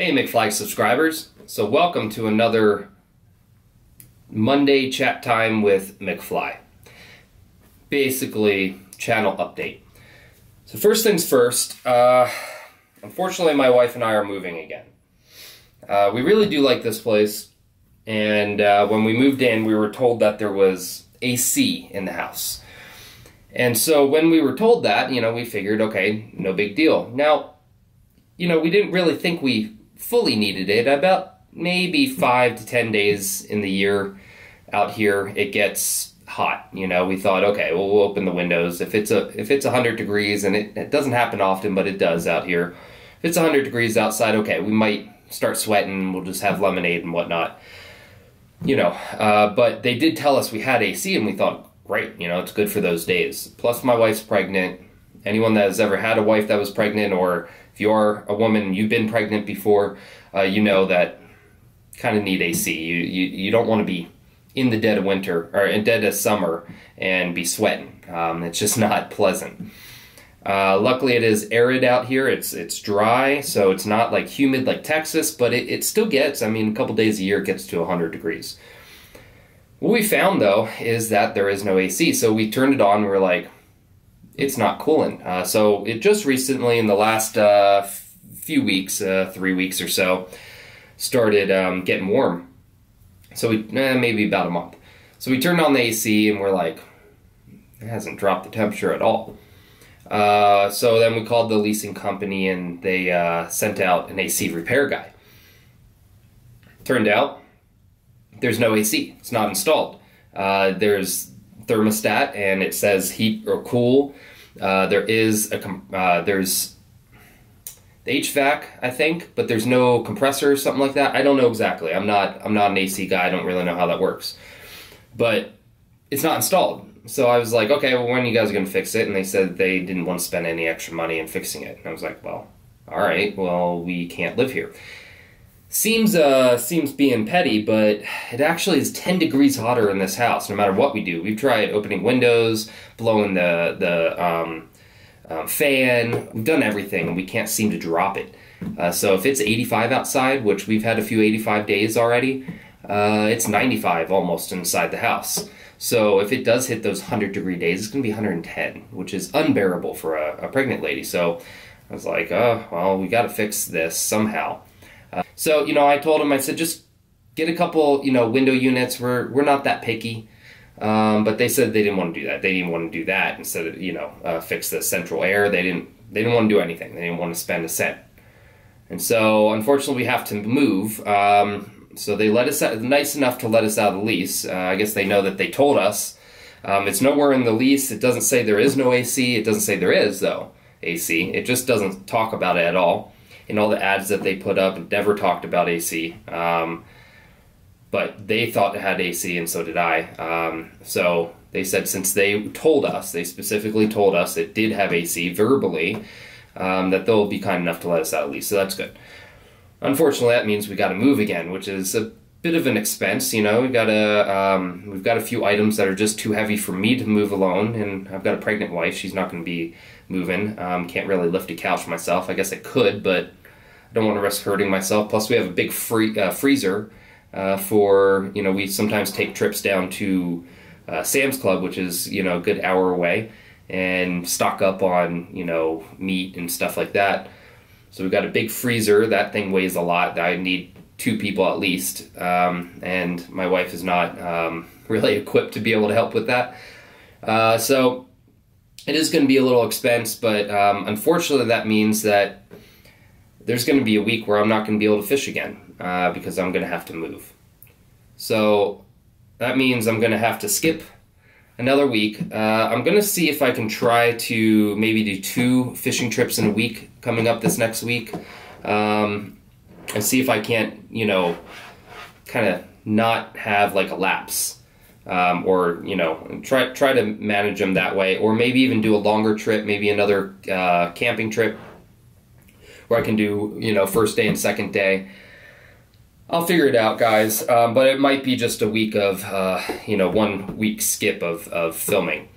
Hey McFly subscribers, so welcome to another Monday chat time with McFly. Basically, channel update. So first things first, unfortunately my wife and I are moving again. We really do like this place, and when we moved in we were told that there was AC in the house. And so when we were told that, you know, we figured, okay, no big deal. Now, you know, we didn't really think we fully needed it. About maybe 5 to 10 days in the year out here it gets hot. You know, we thought, okay, well, we'll open the windows. If it's 100 degrees, and it doesn't happen often, but it does out here. If it's 100 degrees outside, okay, we might start sweating. We'll just have lemonade and whatnot. You know, but they did tell us we had AC, and we thought, great, you know, it's good for those days. Plus, my wife's pregnant. Anyone that has ever had a wife that was pregnant, or if you are a woman, you've been pregnant before, you know that kind of need AC. You don't want to be in the dead of winter or in dead of summer and be sweating. It's just not pleasant. Luckily, it is arid out here. It's dry, so it's not like humid like Texas, but it still gets. I mean, a couple days a year it gets to 100 degrees. What we found though is that there is no AC, so we turned it on. And we're like, it's not cooling. So it just recently, in the last few weeks, 3 weeks or so, started getting warm. So we, maybe about a month. So we turned on the AC and we're like, it hasn't dropped the temperature at all. So then we called the leasing company and they sent out an AC repair guy. Turned out there's no AC, it's not installed. There's thermostat and it says heat or cool. There's the HVAC, I think, but there's no compressor or something like that. I don't know exactly. I'm not an AC guy. I don't really know how that works, but it's not installed. So I was like, okay, well, when are you guys going to fix it? And they said they didn't want to spend any extra money in fixing it. And I was like, well, all right, well, we can't live here. Seems being petty, but it actually is 10 degrees hotter in this house, no matter what we do. We've tried opening windows, blowing the fan. We've done everything, and we can't seem to drop it. So if it's 85 outside, which we've had a few 85 days already, it's 95 almost inside the house. So if it does hit those 100-degree days, it's going to be 110, which is unbearable for a pregnant lady. So I was like, oh, well, we got to fix this somehow. So, you know, I told him, I said, just get a couple, you know, window units. We're not that picky. But they said they didn't want to do that. They didn't want to do that instead of, you know, fix the central air. They didn't want to do anything. They didn't want to spend a cent. And so, unfortunately, we have to move. So they let us out, nice enough to let us out of the lease. I guess they know that they told us. It's nowhere in the lease. It doesn't say there is no AC. It doesn't say there is, though, AC. It just doesn't talk about it at all. And all the ads that they put up and never talked about AC. But they thought it had AC, and so did I. So they said since they told us, they specifically told us it did have AC verbally, that they'll be kind enough to let us out at least. So that's good. Unfortunately, that means we got to move again, which is a bit of an expense. You know, we've got a few items that are just too heavy for me to move alone, and I've got a pregnant wife. She's not going to be moving. Can't really lift a couch myself. I guess I could, but I don't want to risk hurting myself. Plus, we have a big freezer for, you know, we sometimes take trips down to Sam's Club, which is, you know, a good hour away, and stock up on, you know, meat and stuff like that. So we've got a big freezer. That thing weighs a lot. I need 2 people at least, and my wife is not really equipped to be able to help with that. So it is going to be a little expense, but unfortunately that means that there's going to be a week where I'm not going to be able to fish again because I'm going to have to move. So that means I'm going to have to skip another week. I'm going to see if I can try to maybe do 2 fishing trips in a week coming up this next week, and see if I can't, you know, kind of not have like a lapse, or, you know, try to manage them that way, or maybe even do a longer trip, maybe another camping trip where I can do, you know, first day and second day. I'll figure it out, guys, but it might be just a week of, you know, 1 week skip of filming.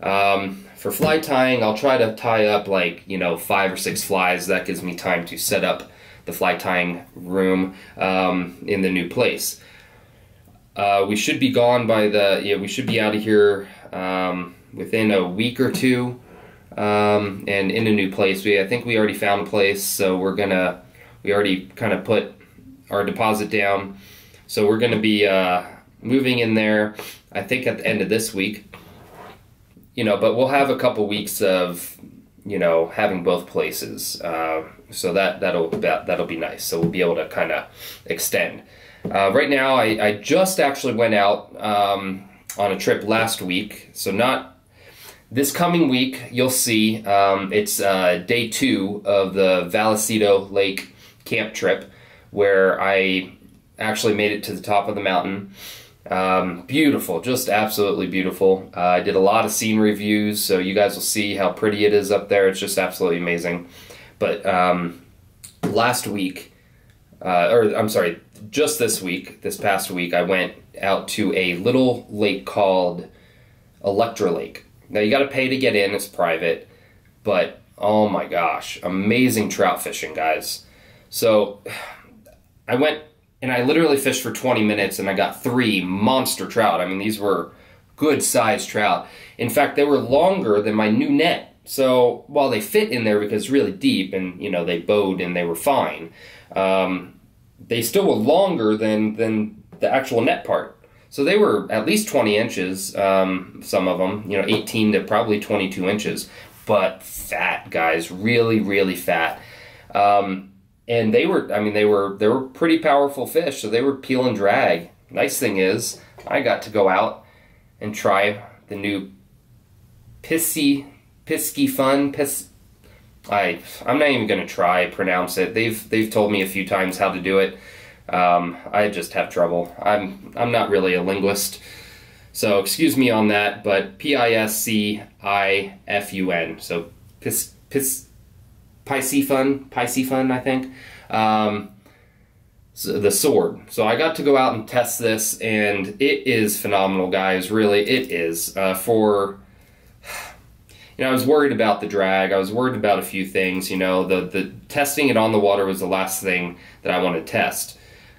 For fly tying, I'll try to tie up like, you know, 5 or 6 flies. That gives me time to set up the fly tying room in the new place. We should be gone by the, yeah, we should be out of here within a week or two, and in a new place. I think we already found a place, so we're gonna, we already kind of put our deposit down, so we're gonna be moving in there, I think at the end of this week, but we'll have a couple weeks of, having both places, so that'll be nice. So we'll be able to kind of extend. Right now, I just actually went out on a trip last week, so not this coming week. You'll see it's day two of the Vallecito Lake camp trip, where I actually made it to the top of the mountain. Beautiful, just absolutely beautiful. I did a lot of scenery views, so you guys will see how pretty it is up there. It's just absolutely amazing. But last week, or I'm sorry, just this week, this past week, I went out to a little lake called Electra Lake. Now, you got to pay to get in, it's private, but oh my gosh, amazing trout fishing, guys. So I went and I literally fished for 20 minutes and I got three monster trout. I mean, these were good sized trout. In fact, they were longer than my new net. So while they fit in there because it's really deep and, they bowed and they were fine, they still were longer than the actual net part. So they were at least 20 inches, some of them, 18 to probably 22 inches, but fat, guys, really, really fat. And they were, I mean, they were pretty powerful fish, so they were peel and drag. Nice thing is, I got to go out and try the new Piscifun. I'm not even gonna try pronounce it. They've told me a few times how to do it. I just have trouble. I'm not really a linguist, so excuse me on that. But Piscifun, so Piscifun, I think. So the sword. So I got to go out and test this, and it is phenomenal, guys. Really, it is. For I was worried about the drag. I was worried about a few things. The testing it on the water was the last thing that I wanted to test.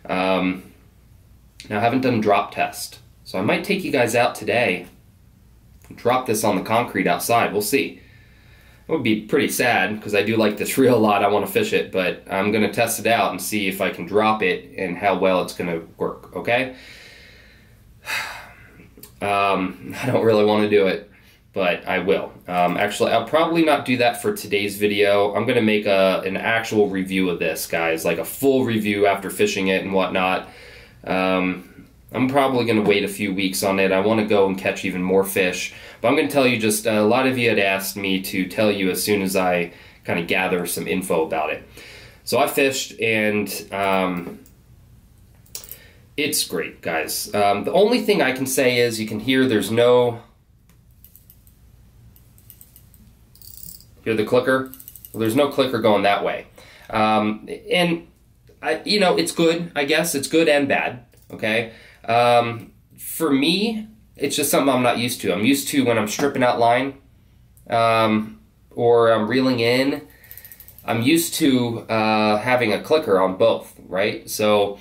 Now I haven't done drop test, so I might take you guys out today and drop this on the concrete outside. We'll see. It would be pretty sad because I do like this reel a lot. I want to fish it, but I'm going to test it out and see if I can drop it and how well it's going to work, okay? I don't really want to do it, but I will. Actually, I'll probably not do that for today's video. I'm going to make an actual review of this, guys, like a full review after fishing it and whatnot. I'm probably going to wait a few weeks on it. I want to go and catch even more fish. But I'm going to tell you, just a lot of you had asked me to tell you as soon as I kind of gather some info about it. So I fished, and it's great, guys. The only thing I can say is you can hear there's no... Hear the clicker? Well, there's no clicker going that way. And, it's good, I guess. It's good and bad, okay? For me, it's just something I'm not used to. I'm used to when I'm stripping out line, or I'm reeling in, I'm used to having a clicker on both, right? So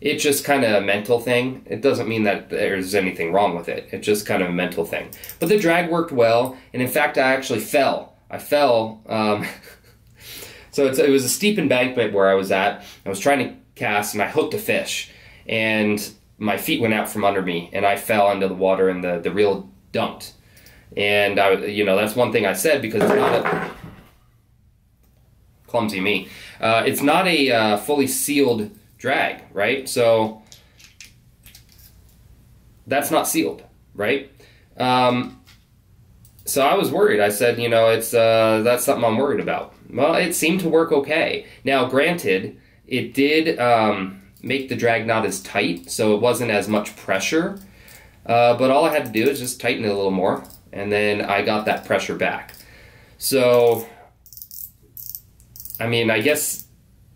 it's just kind of a mental thing. It doesn't mean that there's anything wrong with it. It's just kind of a mental thing. But the drag worked well, and in fact, I actually fell. So it was a steep embankment where I was at. I was trying to cast, and I hooked a fish, and my feet went out from under me, and I fell into the water, and the reel dumped. And I, that's one thing I said, because it's not a clumsy me. It's not a fully sealed drag, right? So that's not sealed, right? So I was worried. I said, it's that's something I'm worried about. Well, it seemed to work okay. Now, granted, it did. Make the drag not as tight, so it wasn't as much pressure, but all I had to do is just tighten it a little more, and then I got that pressure back. So I mean, I guess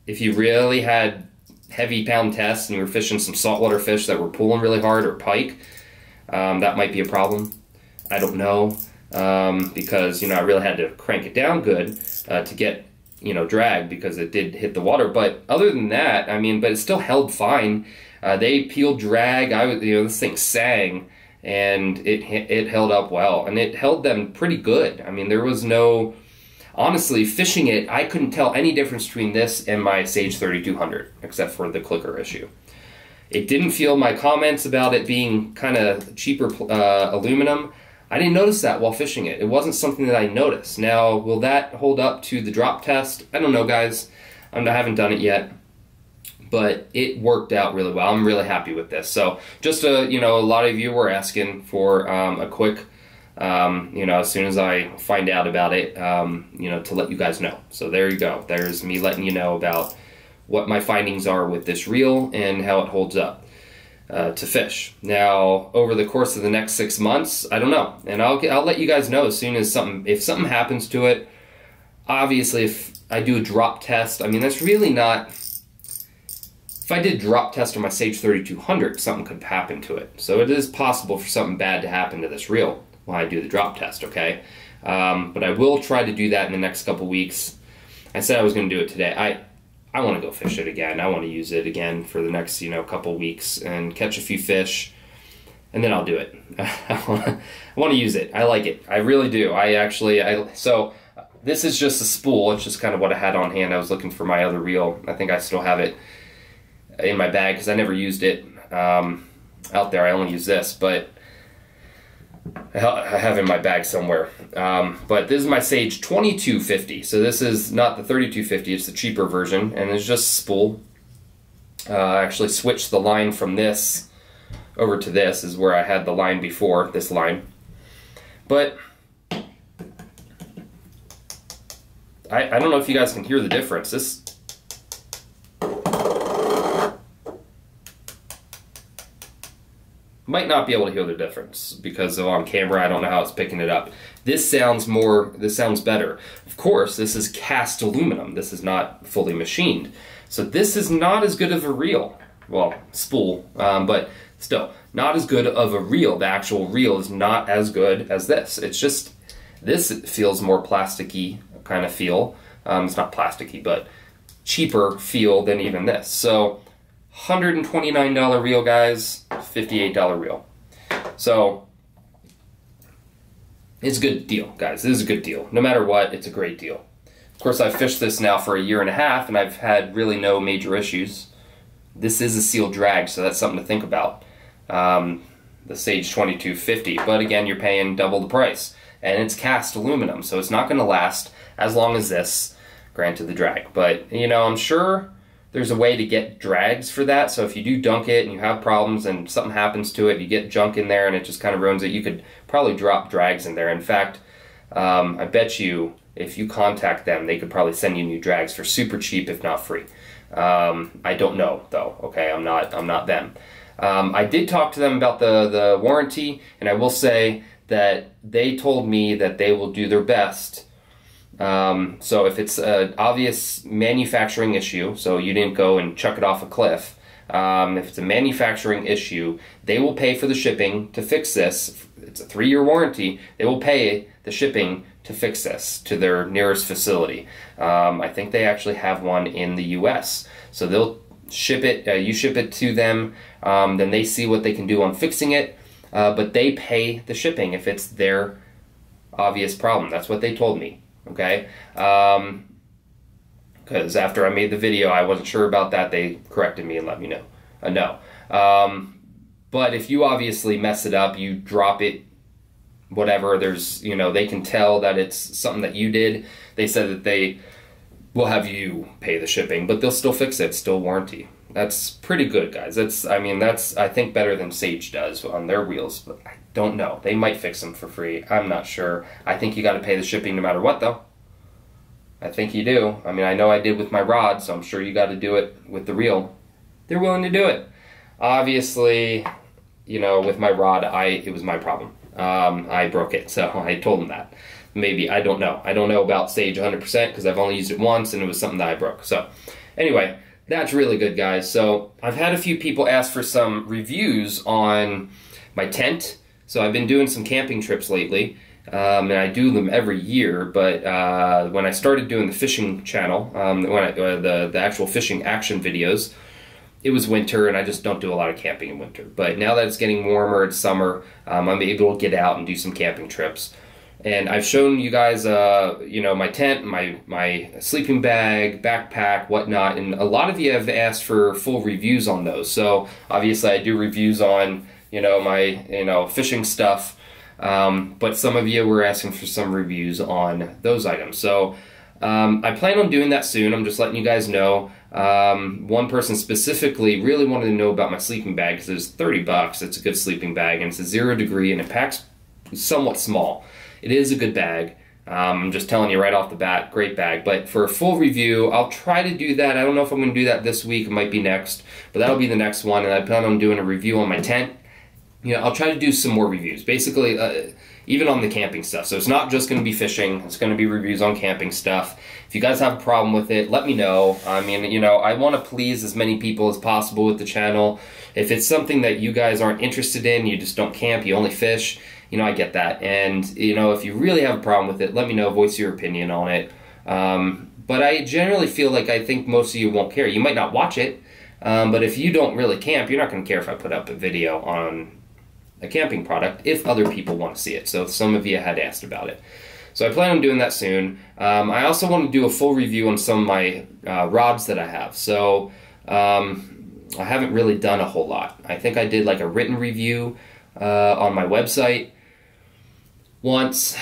if you really had heavy pound tests and you were fishing some saltwater fish that were pulling really hard, or pike, that might be a problem. I don't know, because I really had to crank it down good to get you know, drag because it did hit the water. But other than that, I mean, but it still held fine. They peeled drag. This thing sang, and it held up well, and it held them pretty good. I mean, there was no, honestly, fishing it, I couldn't tell any difference between this and my Sage 3200, except for the clicker issue. It didn't feel my comments about it being kind of cheaper aluminum. I didn't notice that while fishing it. It wasn't something that I noticed. Now, will that hold up to the drop test? I don't know, guys. I haven't done it yet, but it worked out really well. I'm really happy with this. So just, a lot of you were asking for a quick, as soon as I find out about it, to let you guys know. So there you go. There's me letting you know about what my findings are with this reel and how it holds up to fish. Now, over the course of the next 6 months, I don't know, and I'll let you guys know as soon as if something happens to it. Obviously, if I do a drop test, I mean, that's really not. If I did drop test on my Sage 3200, something could happen to it. So it is possible for something bad to happen to this reel while I do the drop test. Okay, but I will try to do that in the next couple weeks. I said I was going to do it today. I want to go fish it again. I want to use it again for the next, couple weeks and catch a few fish, and then I'll do it. I want to use it. I like it. I really do. So this is just a spool. It's just kind of what I had on hand. I was looking for my other reel. I think I still have it in my bag because I never used it out there. I only use this, but I have in my bag somewhere. But this is my Sage 2250. So this is not the 3250, it's the cheaper version, and it's just spool. I actually switched the line from this over to this, is where I had the line before, this line. But I don't know if you guys can hear the difference. This might not be able to hear the difference because on camera I don't know how it's picking it up. This sounds better. Of course, this is cast aluminum. This is not fully machined. So this is not as good of a reel. Well, spool, but still, not as good of a reel. The actual reel is not as good as this. It's just, this feels more plasticky kind of feel. It's not plasticky, but cheaper feel than even this. So $129 reel, guys, $58 reel. So it's a good deal, guys. This is a good deal. No matter what, it's a great deal. Of course, I've fished this now for a year and a half, and I've had really no major issues. This is a sealed drag, so that's something to think about. The Sage 2250, but again, you're paying double the price. And it's cast aluminum, so it's not going to last as long as this, granted the drag. But, I'm sure there's a way to get drags for that. So if you do dunk it and you have problems and something happens to it, you get junk in there and it just kind of ruins it, you could probably drop drags in there. In fact, I bet you if you contact them, they could probably send you new drags for super cheap, if not free. I don't know though. Okay, I'm not them. I did talk to them about the warranty, and I will say that they told me that they will do their best. So if it's an obvious manufacturing issue, so you didn't go and chuck it off a cliff, if it's a manufacturing issue, they will pay for the shipping to fix this. It's a 3-year warranty. They will pay the shipping to fix this to their nearest facility. I think they actually have one in the U.S. So they'll ship it, you ship it to them, then they see what they can do on fixing it, but they pay the shipping if it's their obvious problem. That's what they told me. Okay, because after I made the video, I wasn't sure about that. They corrected me and let me know. But if you obviously mess it up, you drop it, whatever, there's, they can tell that it's something that you did. They said that they will have you pay the shipping, but they'll still fix it. It's still warranty. That's pretty good, guys. That's, I think, better than Sage does on their reels, but I don't know. They might fix them for free. I'm not sure. I think you got to pay the shipping no matter what, though. I think you do. I mean, I know I did with my rod, so I'm sure you got to do it with the reel. They're willing to do it. Obviously, with my rod, it was my problem. I broke it, so I told them that. Maybe, I don't know. I don't know about Sage 100% because I've only used it once, and it was something that I broke. So, anyway, that's really good, guys. So I've had a few people ask for some reviews on my tent. So I've been doing some camping trips lately, and I do them every year, but when I started doing the fishing channel, the actual fishing action videos, it was winter, and I just don't do a lot of camping in winter. But now that it's getting warmer, it's summer, I'm able to get out and do some camping trips. And I've shown you guys, you know, my tent, my sleeping bag, backpack, whatnot, and a lot of you have asked for full reviews on those. So obviously, I do reviews on, you know, my, you know, fishing stuff, but some of you were asking for some reviews on those items. So I plan on doing that soon. I'm just letting you guys know. One person specifically really wanted to know about my sleeping bag because it was $30. It's a good sleeping bag, and it's a 0 degree, and it packs somewhat small. It is a good bag. I'm just telling you right off the bat, great bag. But for a full review, I'll try to do that. I don't know if I'm going to do that this week. It might be next, but that'll be the next one. And I plan on doing a review on my tent. You know, I'll try to do some more reviews, basically, even on the camping stuff. So it's not just going to be fishing. It's going to be reviews on camping stuff. If you guys have a problem with it, let me know. I mean, you know, I want to please as many people as possible with the channel. If it's something that you guys aren't interested in, you just don't camp, you only fish, you know, I get that. And, you know, if you really have a problem with it, let me know, voice your opinion on it. But I generally feel like I think most of you won't care. You might not watch it, but if you don't really camp, you're not going to care if I put up a video on a camping product if other people want to see it. So some of you had asked about it. So I plan on doing that soon. I also want to do a full review on some of my rods that I have. So I haven't really done a whole lot. I think I did like a written review on my website once,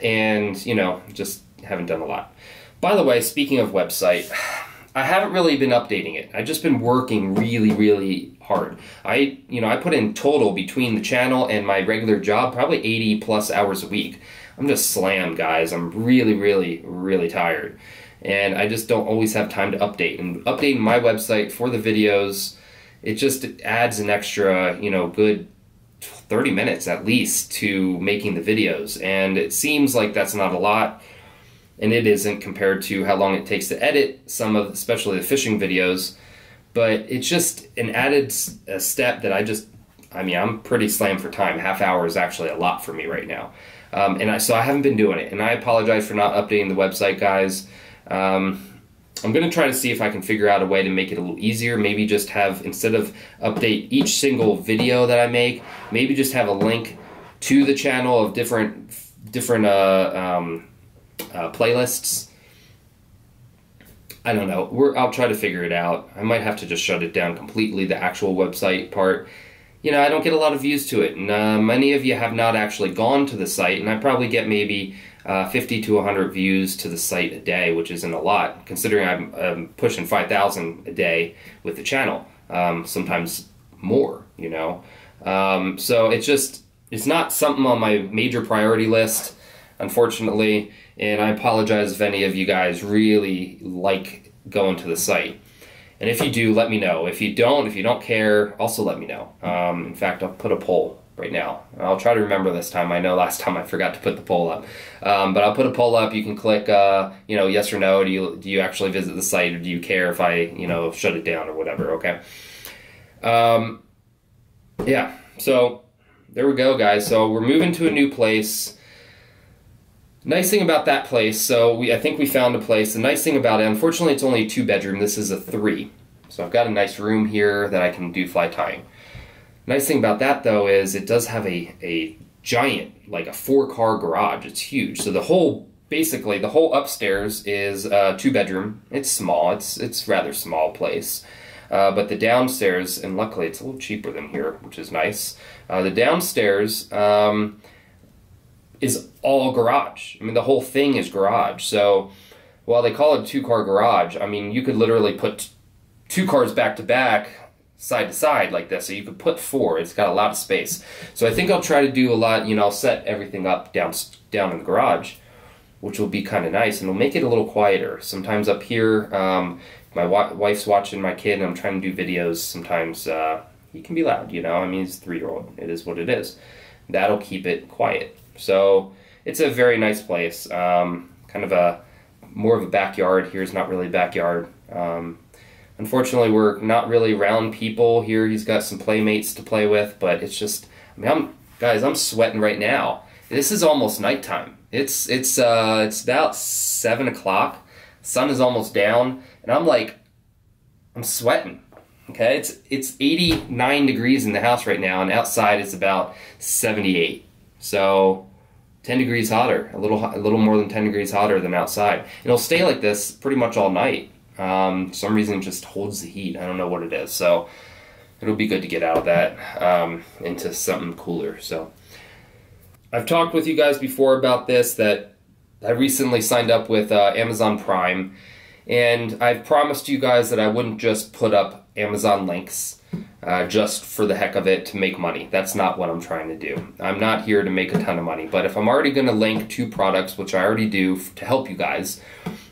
and, you know, just haven't done a lot. By the way, speaking of website, I haven't really been updating it. I've just been working really, really hard. You know, I put in total between the channel and my regular job, probably 80 plus hours a week. I'm just slammed, guys. I'm really, really, really tired. And I just don't always have time to update. And updating my website for the videos, it just adds an extra, you know, good 30 minutes at least to making the videos. And it seems like that's not a lot. And it isn't compared to how long it takes to edit some of, especially the fishing videos, but it's just an added step that I mean, I'm pretty slammed for time. Half hour is actually a lot for me right now. So I haven't been doing it, and I apologize for not updating the website, guys. I'm going to try to see if I can figure out a way to make it a little easier. Maybe just have, instead of update each single video that I make, maybe just have a link to the channel of different playlists. I don't know. I'll try to figure it out. I might have to just shut it down completely, the actual website part. You know, I don't get a lot of views to it, and many of you have not actually gone to the site, and I probably get maybe 50 to 100 views to the site a day, which isn't a lot, considering I'm pushing 5,000 a day with the channel, sometimes more, you know. So it's not something on my major priority list, unfortunately, and I apologize if any of you guys really like going to the site. And if you do, let me know. If you don't care, also let me know. In fact, I'll put a poll right now. I'll try to remember this time. I know last time I forgot to put the poll up. But I'll put a poll up. You can click, you know, yes or no. Do you actually visit the site, or do you care if I, you know, shut it down or whatever, okay? Yeah, so there we go, guys. So we're moving to a new place. Nice thing about that place, so I think we found a place. The nice thing about it, unfortunately, it's only a 2-bedroom. This is a 3. So I've got a nice room here that I can do fly tying. Nice thing about that, though, is it does have a giant, like a 4-car garage. It's huge. So basically the whole upstairs is a 2-bedroom. It's small. It's rather small place. But the downstairs, and luckily it's a little cheaper than here, which is nice. The downstairs is all garage. I mean, the whole thing is garage. So while they call it a 2-car garage, I mean, you could literally put 2 cars back to back, side to side like this. So you could put 4. It's got a lot of space. So I think I'll try to do a lot, you know, I'll set everything up down in the garage, which will be kind of nice, and it'll make it a little quieter. Sometimes up here, my wife's watching my kid, and I'm trying to do videos. Sometimes he can be loud, you know. I mean, he's a 3-year-old. It is what it is. That'll keep it quiet. So it's a very nice place, kind of more of a backyard. Here's not really a backyard. Unfortunately, we're not really around people here. He's got some playmates to play with, but it's just, I mean, guys, I'm sweating right now. This is almost nighttime. It's about 7 o'clock. Sun is almost down, and I'm like, I'm sweating. Okay, it's 89 degrees in the house right now, and outside it's about 78. So 10 degrees hotter, a little more than 10 degrees hotter than outside. It'll stay like this pretty much all night. For some reason it just holds the heat. I don't know what it is. So it'll be good to get out of that into something cooler. So I've talked with you guys before about this, that I recently signed up with Amazon Prime, and I've promised you guys that I wouldn't just put up Amazon links just for the heck of it to make money. That's not what I'm trying to do. I'm not here to make a ton of money, but if I'm already going to link two products, which I already do to help you guys,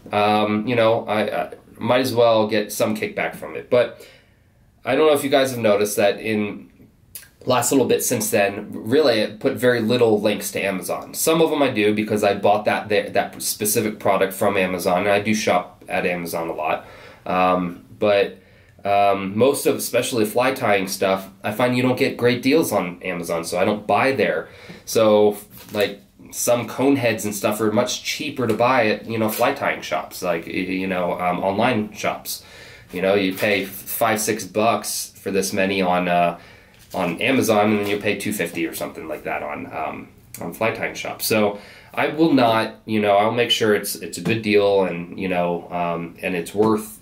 you know, I might as well get some kickback from it. But I don't know if you guys have noticed that in last little bit since then, really I put very little links to Amazon. Some of them I do because I bought that specific product from Amazon, and I do shop at Amazon a lot. Most of, especially fly tying stuff, I find you don't get great deals on Amazon, so I don't buy there. So like some cone heads and stuff are much cheaper to buy at, you know, fly tying shops, like, you know, online shops. You know, you pay $5, $6 for this many on Amazon, and then you pay $2.50 or something like that on fly tying shops. So I will not, you know, I'll make sure it's a good deal, and, you know, and it's worth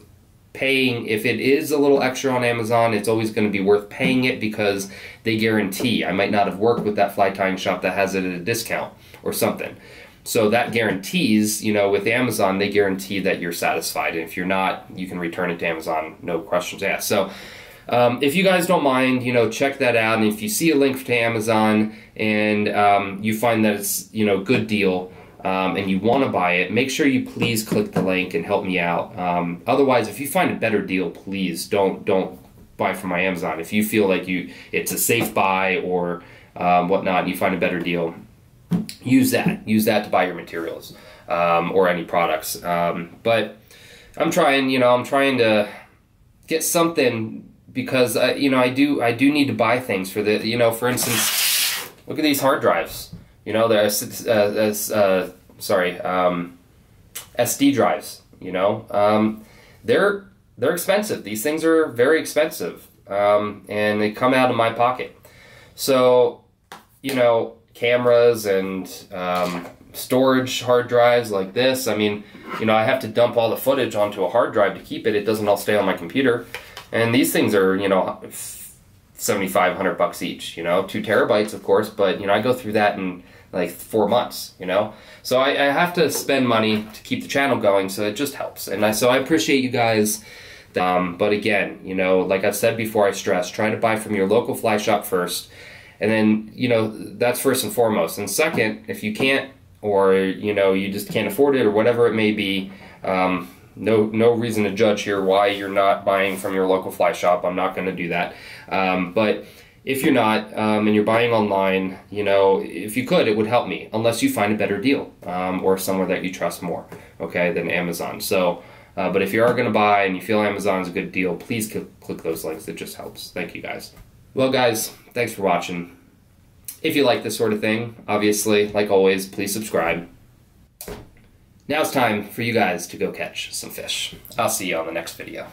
paying. If it is a little extra on Amazon, it's always going to be worth paying it, because they guarantee. I might not have worked with that fly tying shop that has it at a discount or something. So that guarantees, you know, with Amazon, they guarantee that you're satisfied. And if you're not, you can return it to Amazon, no questions asked. So if you guys don't mind, you know, check that out. And if you see a link to Amazon and you find that it's, you know, good deal, and you want to buy it, make sure you please click the link and help me out. Otherwise, if you find a better deal, please don't buy from my Amazon. If you feel like it's a safe buy or whatnot, and you find a better deal, use that to buy your materials or any products. But I'm trying, you know, I'm trying to get something, because you know, I do need to buy things for the, you know, for instance, look at these hard drives. You know, there's SD drives. You know, they're expensive. These things are very expensive, and they come out of my pocket. So, you know, cameras and storage hard drives like this. I mean, you know, I have to dump all the footage onto a hard drive to keep it. It doesn't all stay on my computer. And these things are, you know, $7,500 each, you know, 2 terabytes, of course, but, you know, I go through that in like 4 months, you know, so I have to spend money to keep the channel going. So it just helps. And so I appreciate you guys. But again, you know, like I've said before, I stress, try to buy from your local fly shop first. And then, you know, that's first and foremost. And second, if you can't, or, you know, you just can't afford it or whatever it may be, no reason to judge here why you're not buying from your local fly shop. I'm not going to do that. But if you're not, and you're buying online, you know, if you could, it would help me, unless you find a better deal, or somewhere that you trust more, okay, than Amazon. So, but if you are going to buy and you feel Amazon's a good deal, please click those links. It just helps. Thank you, guys. Well, guys, thanks for watching. If you like this sort of thing, obviously, like always, please subscribe. Now it's time for you guys to go catch some fish. I'll see you on the next video.